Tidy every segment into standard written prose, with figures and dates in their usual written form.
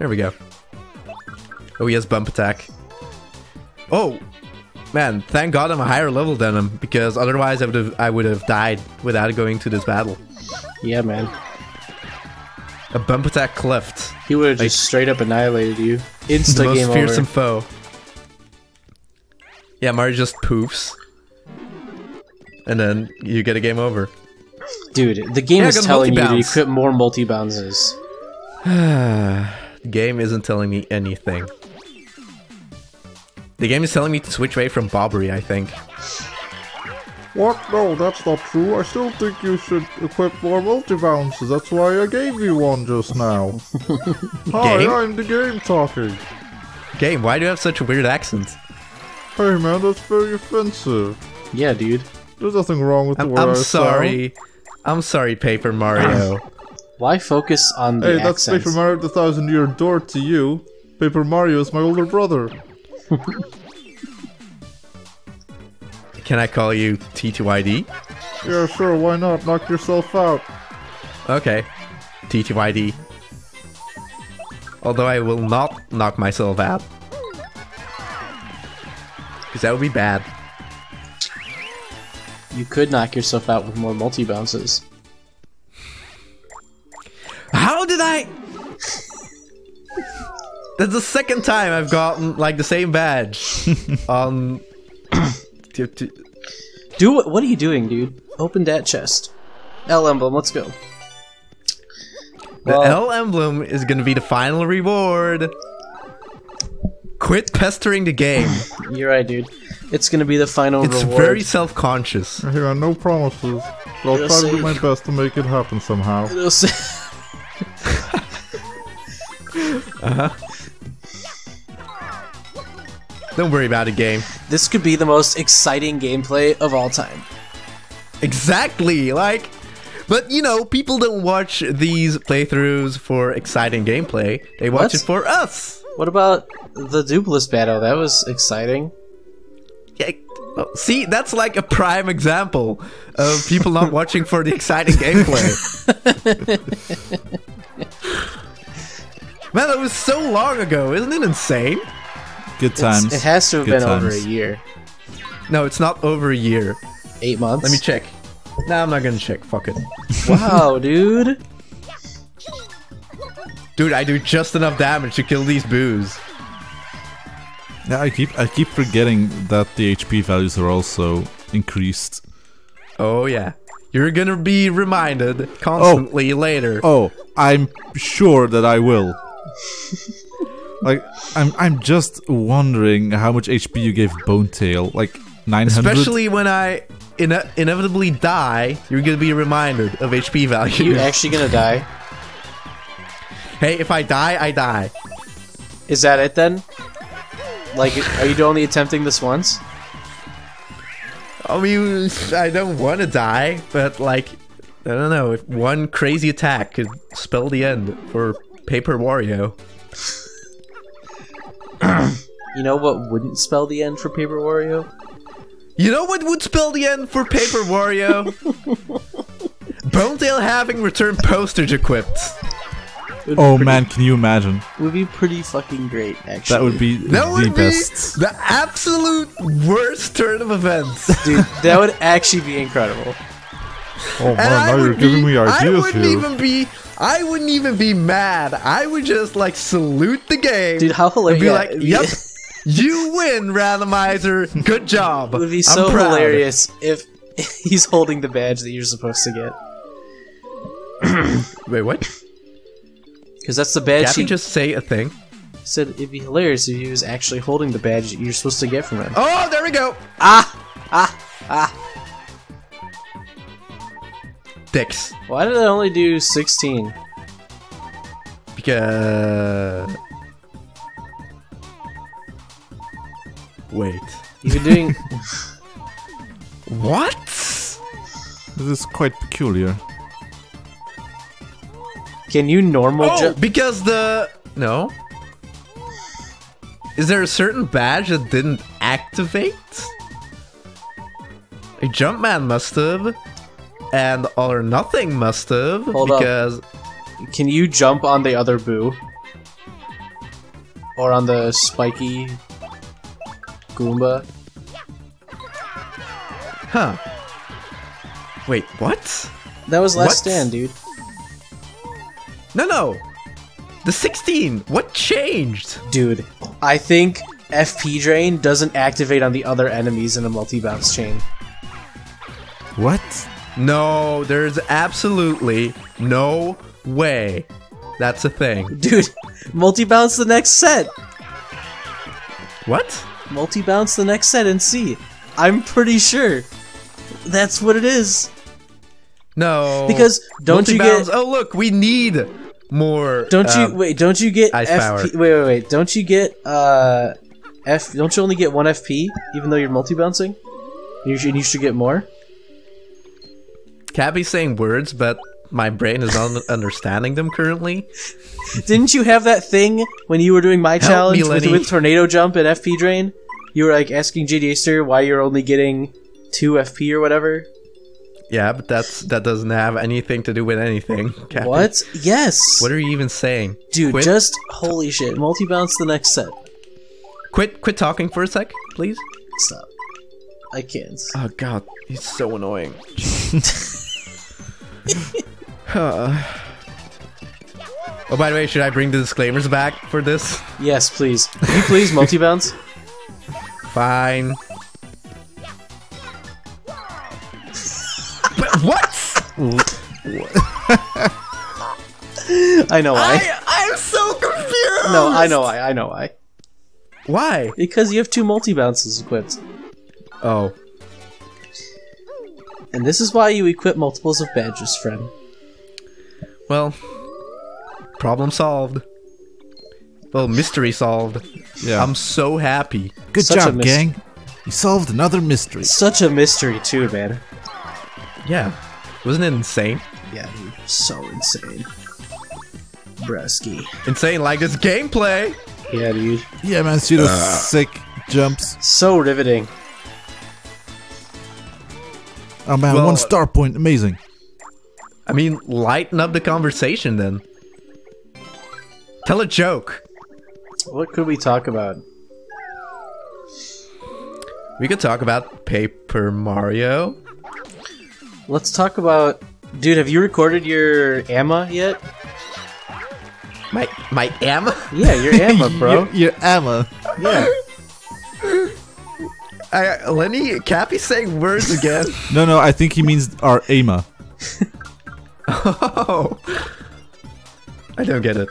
There we go. Oh, he has bump attack. Oh! Man, thank God I'm a higher level than him, because otherwise I would have died without going to this battle. Yeah, man. A bump attack cleft. He would have just straight up annihilated you. Insta game over. The most fearsome foe. Yeah, Mario just poofs. And then you get a game over. Dude, the game is telling you to equip more multi-bounces. The game isn't telling me anything. The game is telling me to switch away from Bobbery, I think. What? No, that's not true. I still think you should equip more multi-bounces. That's why I gave you one just now. Hi, game? I'm the game talking. Game, why do you have such a weird accent? Hey man, that's very offensive. Yeah, dude. There's nothing wrong with the word I'm sorry. Sound. I'm sorry, Paper Mario. Why focus on the accents? Hey, that's Paper Mario the Thousand Year Door to you. Paper Mario is my older brother. Can I call you TTYD? Yeah, sure, why not? Knock yourself out. Okay. TTYD. Although I will not knock myself out. Because that would be bad. You could knock yourself out with more multi-bounces. How did I? That's the second time I've gotten like the same badge. What are you doing, dude? Open that chest. L emblem, let's go. Well, the L emblem is gonna be the final reward. Quit pestering the game. You're right, dude. It's gonna be the final reward. It's very self-conscious. Here are no promises, but I'll try to do my best to make it happen somehow. Don't worry about it, game. This could be the most exciting gameplay of all time. Exactly, like... But, you know, people don't watch these playthroughs for exciting gameplay. They watch it for us! What about the Duplist battle? That was exciting. Yeah, well, see, that's like a prime example of people not watching for the exciting gameplay. Man, that was so long ago. Isn't it insane? Good times. It has to have been over a year. No, it's not over a year. 8 months? Let me check. Nah, I'm not gonna check. Fuck it. Wow, dude. Dude, I do just enough damage to kill these boos. Yeah, I keep forgetting that the HP values are also increased. Oh yeah. You're gonna be reminded constantly later. Oh, I'm sure that I will. Like, I'm just wondering how much HP you gave Bonetail. Like 900. Especially when I inevitably die, you're gonna be reminded of HP value. Are you actually gonna die? Hey, if I die, I die. Is that it then? Like, are you only attempting this once? I mean, I don't want to die, but like, I don't know, if one crazy attack could spell the end for Paper Wario. You know what wouldn't spell the end for Paper Wario? You know what would spell the end for Paper Wario? Bonetail having return postage equipped. Oh man, can you imagine? It would be pretty fucking great, actually. That would be the best. The absolute worst turn of events. Dude, that would actually be incredible. Oh man, now you're giving me ideas here. I wouldn't even be mad. I would just like salute the game. Dude, how hilarious. And be like, yep, you win, randomizer. Good job. It would be so hilarious if he's holding the badge that you're supposed to get. Wait, what? Because that's the badge. Kappy just say a thing. Said it'd be hilarious if he was actually holding the badge that you're supposed to get from him. Oh, there we go. Dicks. Why did I only do 16? Because. Wait. You're doing. What? This is quite peculiar. Can you normal jump? Oh, because the... No? Is there a certain badge that didn't activate? A Jumpman must have. And All or Nothing must have. Hold up. Can you jump on the other boo? Or on the spiky Goomba. Huh. Wait, what? That was last stand, dude. No. The 16. What changed? Dude, I think FP Drain doesn't activate on the other enemies in a multi-bounce chain. What? No, there's absolutely no way that's a thing. Dude, multi-bounce the next set. What? Multi-bounce the next set and see. I'm pretty sure that's what it is. No. Because don't you get... Oh, look, we need more... Don't you get Ice Power. Wait. Don't you get... Don't you only get 1 FP, even though you're multi-bouncing? You should get more? Kappy's saying words, but my brain is not understanding them currently. Didn't you have that thing when you were doing my challenge with Tornado Jump and FP Drain? You were like asking JDA Sir why you're only getting 2 FP or whatever? Yeah, but that doesn't have anything to do with anything, Kappy. What? Yes! What are you even saying? Dude, quit. Just holy shit. Multi-bounce the next set. Quit talking for a sec, please. Stop. I can't. Oh god, he's so annoying. Oh, by the way, should I bring the disclaimers back for this? Yes, please. Can you please multi-bounce? Fine. What? I know why. I'm so confused! No, I know why. Why? Because you have 2 multi-bounces equipped. Oh. And this is why you equip multiples of badges, friend. Well, problem solved. Well, mystery solved. Yeah. I'm so happy. Good job, gang. You solved another mystery. Such a mystery too, man. Yeah. Wasn't it insane? Yeah, dude. So insane. Brusky. Insane like this gameplay! Yeah, dude. Yeah, man, see those sick jumps. So riveting. Oh man, well, 1 star point, amazing. I mean, lighten up the conversation then. Tell a joke. What could we talk about? We could talk about Paper Mario. Let's talk about... Dude, have you recorded your Amma yet? My Amma? Yeah, your Amma, bro. your Amma. Yeah. Lenny, Kappy's saying words again. No, I think he means our Amma. Oh. I don't get it.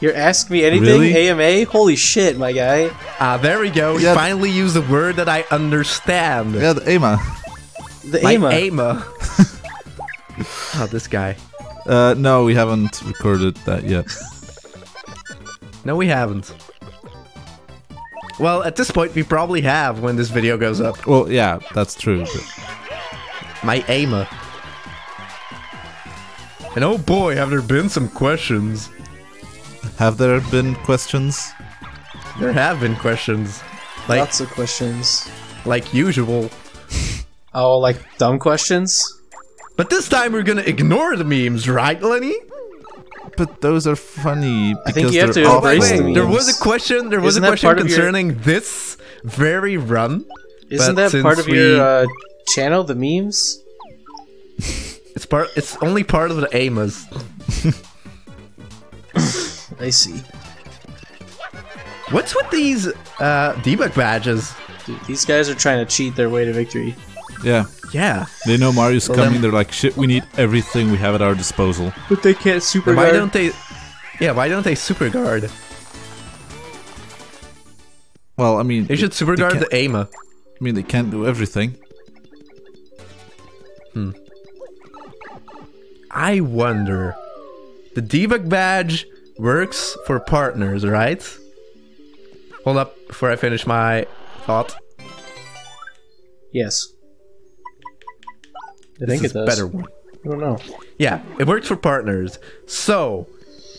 You're Ask Me Anything, really? AMA? Holy shit, my guy. Ah, there we go. Yeah. Finally used a word that I understand. Yeah, the Amma. The Amma. Amma. Oh, this guy. No, we haven't recorded that yet. No, we haven't. Well, at this point, we probably have when this video goes up. Well, yeah, that's true. My Amma. And oh boy, have there been some questions. Have there been questions? There have been questions. Like, lots of questions. Like usual. Oh, like dumb questions? But this time we're gonna ignore the memes, right, Lenny? But those are funny because I think you have to embrace the memes. There was a question concerning this very run. Isn't that part of your channel, the memes? It's only part of the Aymas. I see. What's with these debug badges? Dude, these guys are trying to cheat their way to victory. Yeah. Yeah. They know Mario's coming, they're like, shit, we need everything we have at our disposal. But they can't super guard. Why don't they super guard? Well, I mean... They should super guard the Amma. I mean, they can't do everything. Hmm. I wonder... The debug badge works for partners, right? Hold up before I finish my thought. Yes. I think it does. Better one. I don't know. Yeah, it works for partners. So,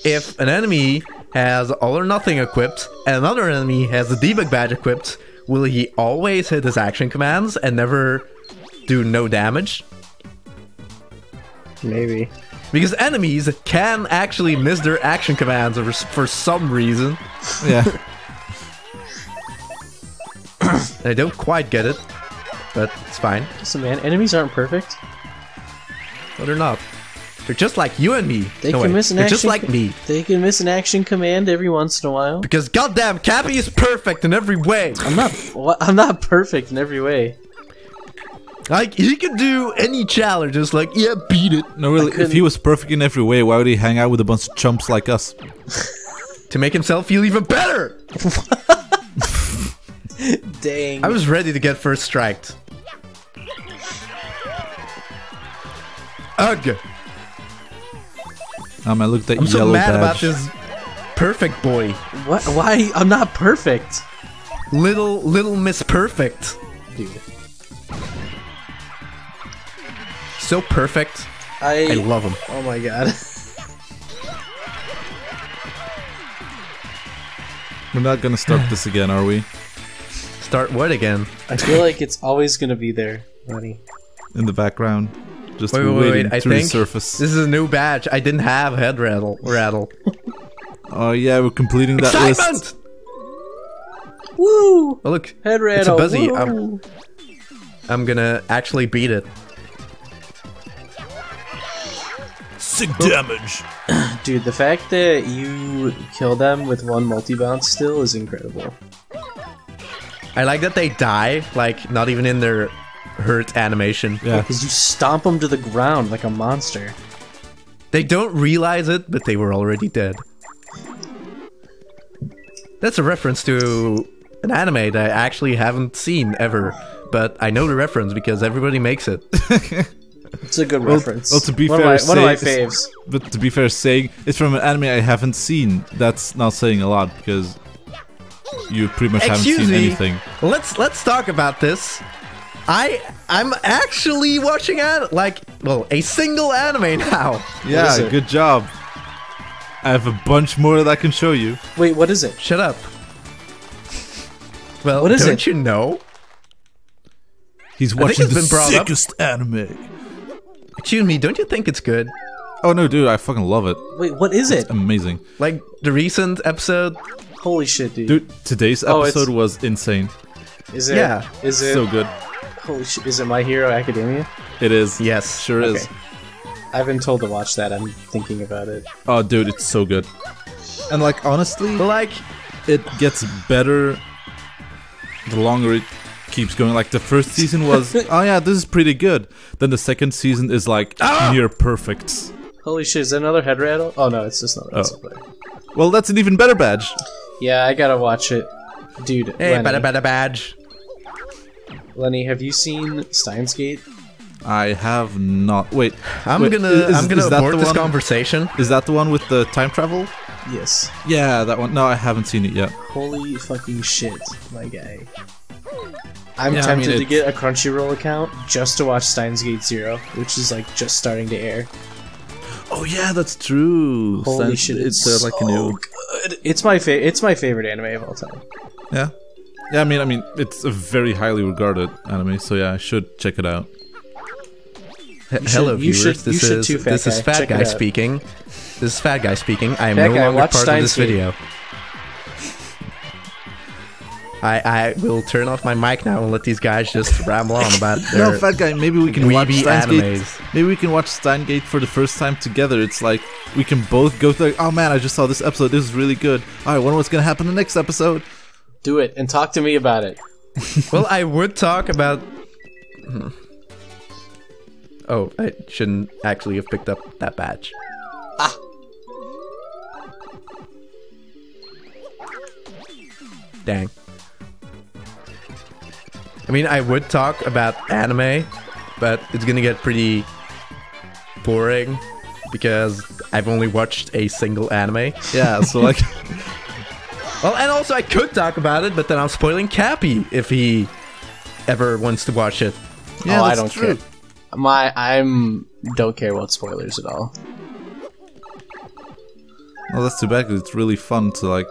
if an enemy has all or nothing equipped, and another enemy has the debug badge equipped, will he always hit his action commands and never do no damage? Maybe. Because enemies can actually miss their action commands for some reason. Yeah. I don't quite get it, but it's fine. Listen, man, enemies aren't perfect. No, they're not. They're just like you and me. They can miss an action command every once in a while. Because goddamn, Kappy is perfect in every way. I'm not perfect in every way. Like, he could do any challenges, like, yeah, beat it. No, really, if he was perfect in every way, why would he hang out with a bunch of chumps like us? To make himself feel even better! Dang. I was ready to get first striked. Ugh! I looked at yellow badge. I'm so mad about this perfect boy. What? Why? I'm not perfect. Little Miss Perfect. Dude. So perfect. I love him. Oh my god. We're not gonna start this again, are we? Start what again? I feel like it's always gonna be there, Lenny. In the background. Just wait. I think this is a new badge. I didn't have head rattle. Oh yeah, we're completing that excitement! List. Woo! Oh, look, head rattle. It's a buzzy. I'm gonna actually beat it. Sick damage. Dude, the fact that you kill them with one multi-bounce still is incredible. I like that they die, like, not even in their hurt animation. Yeah, because you stomp them to the ground like a monster. They don't realize it, but they were already dead. That's a reference to an anime that I actually haven't seen ever, but I know the reference because everybody makes it. It's a good reference. Well, to be fair, one of my faves. But to be fair, saying it's from an anime I haven't seen, that's not saying a lot because you pretty much haven't seen anything. Let's talk about this. I'm actually watching a single anime now. Yeah, good job. I have a bunch more that I can show you. Wait, what is it? Shut up. Well, what is it? Don't you know? He's watching the sickest anime. Excuse me, don't you think it's good? Oh no, dude, I fucking love it. Wait, what is it? It's amazing. Like, the recent episode? Holy shit, dude. Dude, today's episode was insane. Is it? Yeah. Is it? So good. Holy shit, is it My Hero Academia? It is. Yes. Sure is. I've been told to watch that, I'm thinking about it. Oh, dude, it's so good. And like, honestly, like, it gets better the longer it keeps going. Like, the first season was oh yeah, this is pretty good, then the second season is like near perfect. Holy shit, is that another head rattle? Oh no, it's just another player. Well, that's an even better badge. Yeah, I gotta watch it, dude. Hey, better badge. Lenny, have you seen Steins;Gate? I have not. Wait, I'm gonna abort this conversation. Is that the one with the time travel? Yes. Yeah, that one. No, I haven't seen it yet. Holy fucking shit, my guy. I'm tempted to get a Crunchyroll account just to watch Steins;Gate Zero, which is like just starting to air. Oh yeah, that's true. Holy shit, it's so like new. Good. It's my favorite anime of all time. Yeah, yeah. I mean, it's a very highly regarded anime, so yeah, I should check it out. Hello, viewers. This is Fat Guy speaking. This is Fat Guy speaking. I am no longer part of this video. I will turn off my mic now and let these guys just ramble on about their Fat Guy, maybe we can watch Steins;Gate. Maybe we can watch Steins;Gate for the first time together. It's like we can both go through, like, oh man, I just saw this episode. This is really good. All right, I wonder what's going to happen in the next episode. Do it and talk to me about it. Well, I would talk about... Oh, I shouldn't actually have picked up that badge. Ah! Dang. I mean, I would talk about anime, but it's gonna get pretty boring because I've only watched a single anime. Yeah, so like... Well, and also I could talk about it, but then I'm spoiling Kappy if he ever wants to watch it. Yeah, oh, I don't care. Don't care about spoilers at all. Well, that's too bad because it's really fun to like...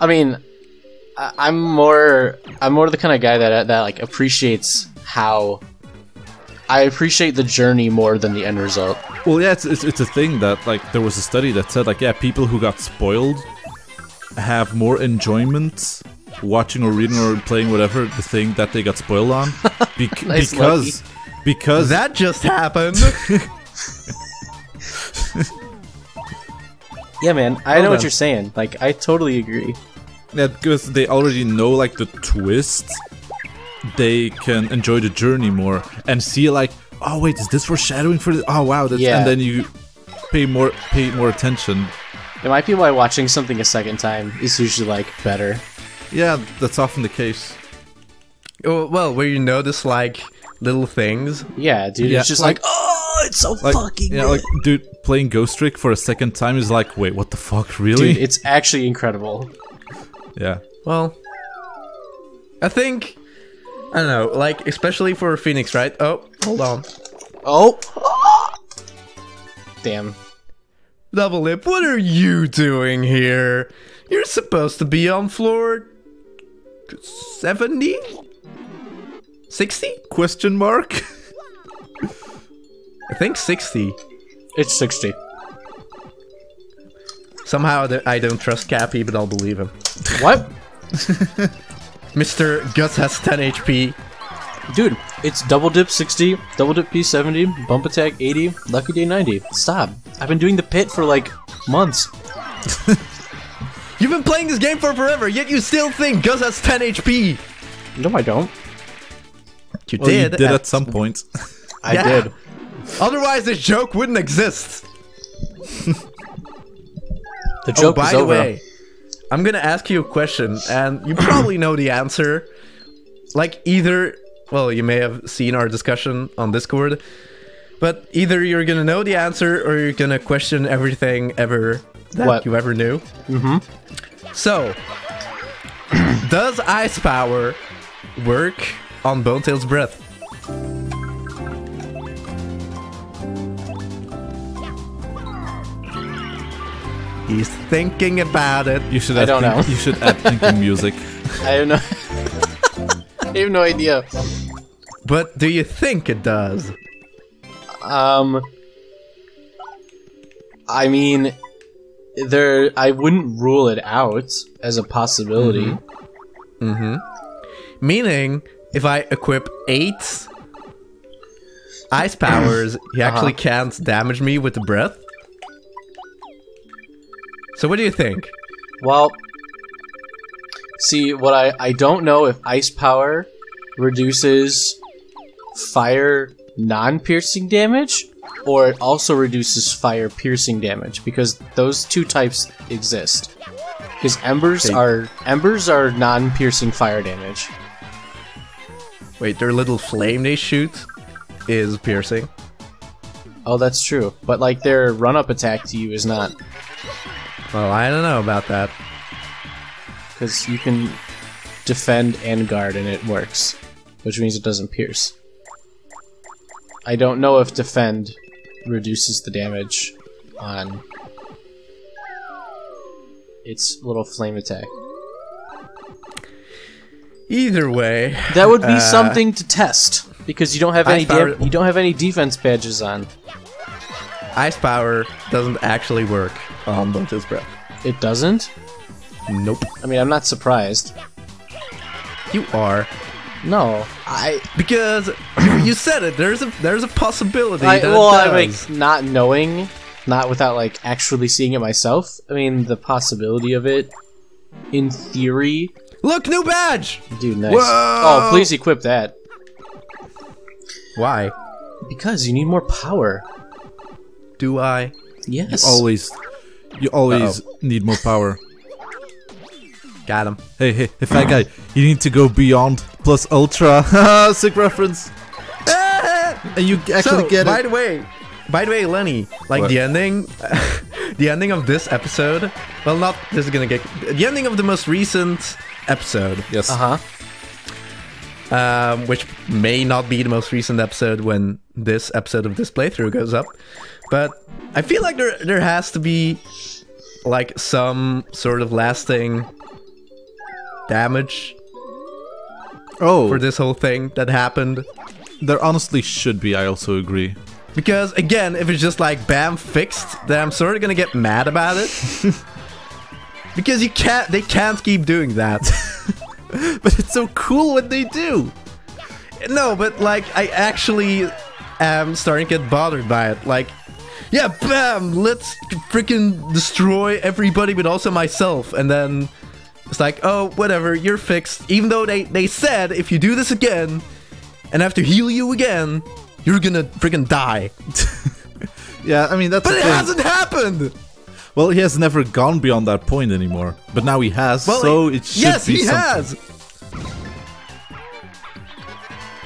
I mean... I'm more the kind of guy that like appreciates how I appreciate the journey more than the end result. Well, yeah, it's a thing that like there was a study that said like, yeah, people who got spoiled have more enjoyment watching or reading or playing whatever the thing that they got spoiled on. Because that just happened. Yeah, man, I know what you're saying. Like, I totally agree. Yeah, because they already know, like, the twist. They can enjoy the journey more and see, like, oh wait, is this foreshadowing for this? Oh wow, that's, yeah. And then you pay more attention. It might be why watching something a second time is usually, like, better. Yeah, that's often the case. Well, where you notice, like, little things. Yeah, dude, yeah, it's just like, oh, it's so, like, fucking good. Yeah, like, dude, playing Ghost Trick for a second time is like, wait, what the fuck, really? Dude, it's actually incredible. Yeah. Well, I don't know, like, especially for Phoenix, right? Oh, hold on. Oh! Damn. Double Lip, what are you doing here? You're supposed to be on floor 70? 60? Question mark? I think 60. It's 60. Somehow I don't trust Kappy, but I'll believe him. What? Mr. Guts has 10 HP. Dude, it's Double Dip 60, Double Dip P 70, Bump Attack 80, Lucky Day 90. Stop. I've been doing the pit for, like, months. You've been playing this game for forever, yet you still think Gus has 10 HP! No, I don't. You did at some point. I did. Otherwise, this joke wouldn't exist. The joke is over. By the way, I'm gonna ask you a question, and you probably know the answer. Like, either... Well, you may have seen our discussion on Discord, but either you're gonna know the answer or you're gonna question everything ever that you ever knew. Mm-hmm. So, does Ice Power work on Bonetail's breath? He's thinking about it. You should add you should add thinking music. I don't know. I have no idea. But do you think it does? I mean, I wouldn't rule it out as a possibility. Mm-hmm. Mm-hmm. Meaning, if I equip 8 ice powers, he actually can't damage me with the breath. So what do you think? Well, see, what I don't know if Ice Power reduces fire non-piercing damage, or it also reduces fire piercing damage, because those two types exist. Because embers are non-piercing fire damage. Wait, their little flame they shoot is piercing? Oh, that's true. But, like, their run-up attack to you is not. Well, I don't know about that. Because you can defend and guard and it works, which means it doesn't pierce. I don't know if defend reduces the damage on its little flame attack. Either way, that would be something to test, because you don't have any defense badges on. Ice Power doesn't actually work on Bonetail's breath. It doesn't? Nope. I mean, I'm not surprised. You are. No, because you said it. There's a possibility. Like, not knowing, not without, like, actually seeing it myself. I mean, the possibility of it, in theory. Look, new badge. Dude, nice. Whoa! Oh, please equip that. Why? Because you need more power. Do I? Yes. You always need more power. Got him. Hey, fat guy, you need to go beyond plus ultra. Sick reference. And you actually get it. By the way, Lenny, like, the ending, the ending of this episode. Well, not this is gonna get the ending of the most recent episode. Yes. Which may not be the most recent episode when this episode of this playthrough goes up, but I feel like there has to be, like, some sort of lasting damage for this whole thing that happened. There honestly should be, I also agree. Because, again, if it's just like, bam, fixed, then I'm sort of gonna get mad about it. Because they can't keep doing that. But it's so cool when they do. No, but like, I actually am starting to get bothered by it. Like, yeah, bam, let's freaking destroy everybody, but also myself. And then it's like, oh, whatever, you're fixed. Even though they said, if you do this again, and I have to heal you again, you're gonna freaking die. Yeah, I mean, that's But it hasn't happened! Well, he has never gone beyond that point anymore. But now he has, well, so it should be something. Yes, he has!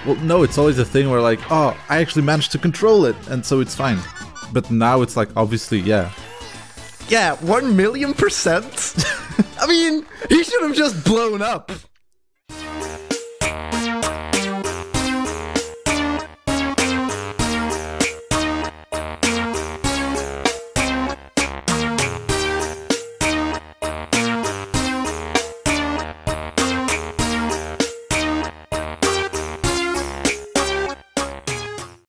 Well, no, it's always a thing where like, oh, I actually managed to control it, and so it's fine. But now it's like, obviously, yeah. Yeah, 1,000,000%? I mean, he should have just blown up.